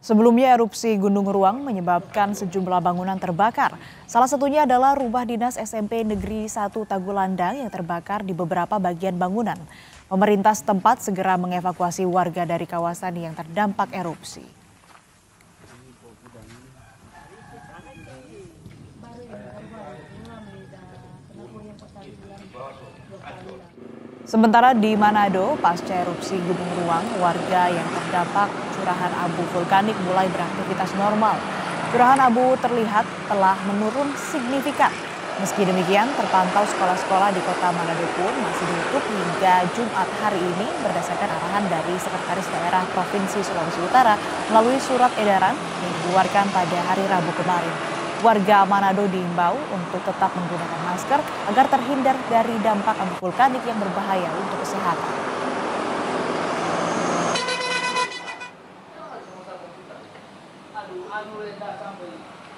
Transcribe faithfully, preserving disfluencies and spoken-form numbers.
Sebelumnya erupsi Gunung Ruang menyebabkan sejumlah bangunan terbakar. Salah satunya adalah rumah dinas S M P Negeri satu Tagulandang yang terbakar di beberapa bagian bangunan. Pemerintah setempat segera mengevakuasi warga dari kawasan yang terdampak erupsi. Sementara di Manado, pasca erupsi Gunung Ruang, warga yang terdampak curahan abu vulkanik mulai beraktivitas normal. Curahan abu terlihat telah menurun signifikan. Meski demikian, terpantau sekolah-sekolah di kota Manado pun masih ditutup hingga Jumat hari ini berdasarkan arahan dari Sekretaris Daerah Provinsi Sulawesi Utara melalui surat edaran yang dikeluarkan pada hari Rabu kemarin. Warga Manado diimbau untuk tetap menggunakan masker agar terhindar dari dampak abu vulkanik yang berbahaya untuk kesehatan. Aduh, aduh,